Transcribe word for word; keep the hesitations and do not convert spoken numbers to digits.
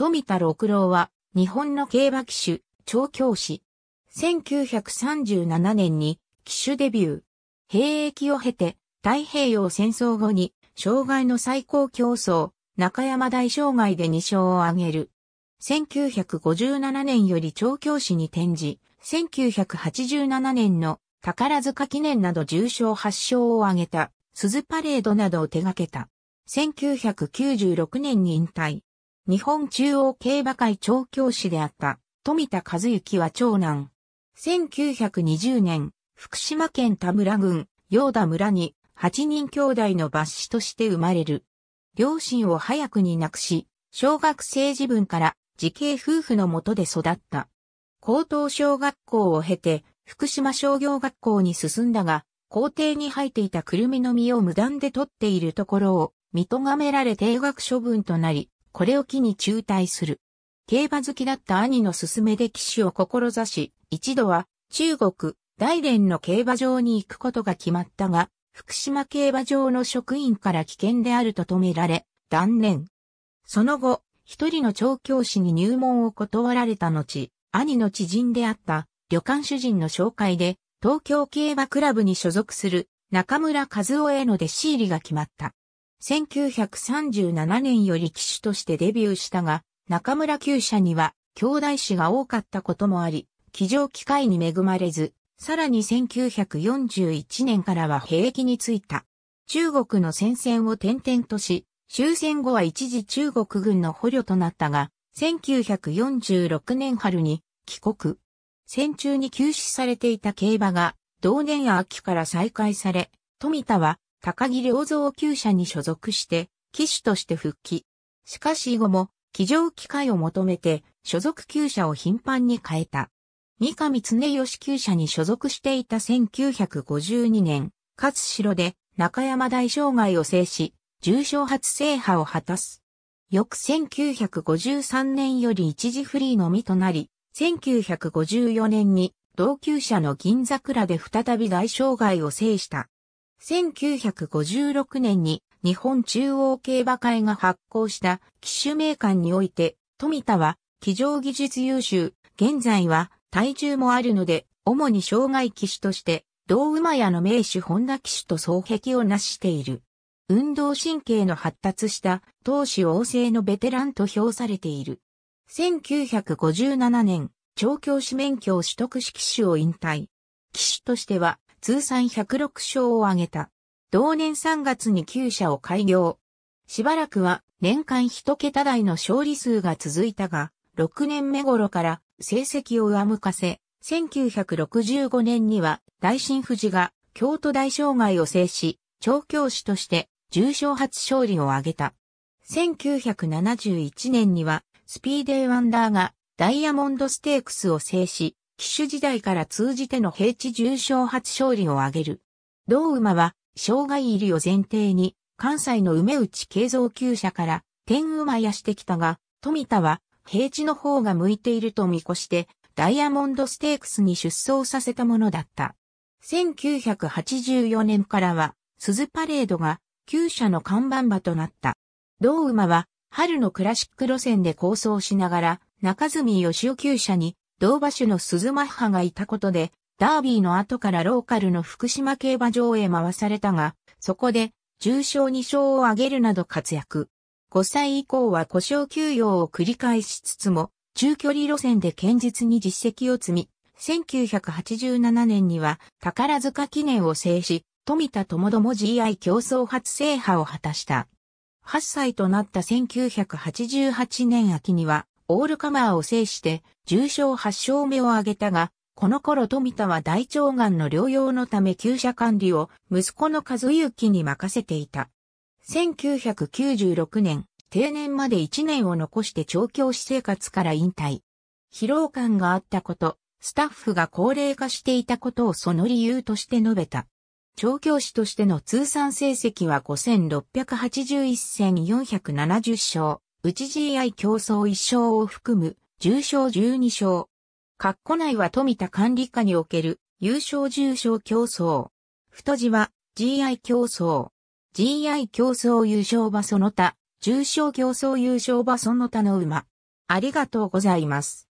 富田六郎は、日本の競馬騎手、調教師。せんきゅうひゃくさんじゅうななねんに騎手デビュー。兵役を経て、太平洋戦争後に、障害の最高競争、中山大障害でに勝を挙げる。せんきゅうひゃくごじゅうななねんより調教師に転じ、せんきゅうひゃくはちじゅうななねんの宝塚記念など重賞はっ勝を挙げた、鈴パレードなどを手掛けた。せんきゅうひゃくきゅうじゅうろくねんに引退。日本中央競馬会調教師であった、富田和幸は長男。せんきゅうひゃくにじゅうねん、福島県田村郡、洋田村に、はちにん兄弟の末子として生まれる。両親を早くに亡くし、小学生時分から慈恵夫婦の下で育った。高等小学校を経て、福島商業学校に進んだが、校庭に生えていたクルミの実を無断で取っているところを、見とがめられ停学処分となり、これを機に中退する。競馬好きだった兄の勧めで騎手を志し、一度は中国、大連の競馬場に行くことが決まったが、福島競馬場の職員から危険であると止められ、断念。その後、一人の調教師に入門を断られた後、兄の知人であった旅館主人の紹介で、東京競馬クラブに所属する中村和夫への弟子入りが決まった。せんきゅうひゃくさんじゅうななねんより騎手としてデビューしたが、中村厩舎には兄弟子が多かったこともあり、騎乗機会に恵まれず、さらにせんきゅうひゃくよんじゅういちねんからは兵役に就いた。中国の戦線を転々とし、終戦後は一時中国軍の捕虜となったが、せんきゅうひゃくよんじゅうろくねん春に帰国。戦中に休止されていた競馬が同年秋から再開され、富田は高木良三厩舎に所属して騎手として復帰。しかし以後も騎乗機会を求めて所属厩舎を頻繁に変えた。三上常義厩舎に所属していたせんきゅうひゃくごじゅうにねん、勝城で中山大障害を制し、重賞初制覇を果たす。翌せんきゅうひゃくごじゅうさんねんより一時フリーのみとなり、せんきゅうひゃくごじゅうよねんに同厩舎の銀桜で再び大障害を制した。せんきゅうひゃくごじゅうろくねんに日本中央競馬会が発行した騎手名鑑において、富田は騎乗技術優秀、現在は体重もあるので、主に障害騎手として、同馬屋の名手本田騎手と双璧を成している。運動神経の発達した闘志旺盛のベテランと評されている。せんきゅうひゃくごじゅうななねん、調教師免許を取得し騎手を引退。騎手としては通算ひゃくろく勝を挙げた。同年さんがつに厩舎を開業。しばらくは年間一桁台の勝利数が続いたが、ろくねんめ頃から成績を上向かせ、せんきゅうひゃくろくじゅうごねんには大新富士が京都大障害を制し、調教師として、重賞初勝利を挙げた。せんきゅうひゃくななじゅういちねんにはスピーデーワンダーがダイヤモンドステークスを制し、騎手時代から通じての平地重賞初勝利を挙げる。同馬は障害入りを前提に関西の梅内敬三厩舎から天馬屋してきたが、富田は平地の方が向いていると見越してダイヤモンドステークスに出走させたものだった。せんきゅうひゃくはちじゅうよねんからは鈴パレードが厩舎の看板馬となった。同馬は春のクラシック路線で構想しながら中住義雄厩舎に同馬種の鈴マッハがいたことでダービーの後からローカルの福島競馬場へ回されたが、そこで重賞に勝を挙げるなど活躍。ごさい以降は故障休養を繰り返しつつも中距離路線で堅実に実績を積み、せんきゅうひゃくはちじゅうななねんには宝塚記念を制し、富田ともども ジーワン 競走初制覇を果たした。はっさいとなったせんきゅうひゃくはちじゅうはちねん秋にはオールカマーを制して重賞はっ勝目を挙げたが、この頃富田は大腸がんの療養のため厩舎管理を息子の和幸に任せていた。せんきゅうひゃくきゅうじゅうろくねん、定年までいちねんを残して調教師生活から引退。疲労感があったこと、スタッフが高齢化していたことをその理由として述べた。調教師としての通算成績はごせんろっぴゃくはちじゅういち戦よんひゃくななじゅう勝、うち ジーワン 競走いっ勝を含む重賞じゅうに勝。括弧内は富田管理下における優勝重賞競走。太字は ジーワン 競走。ジーワン 競走優勝馬その他、重賞競走優勝馬その他の馬。ありがとうございます。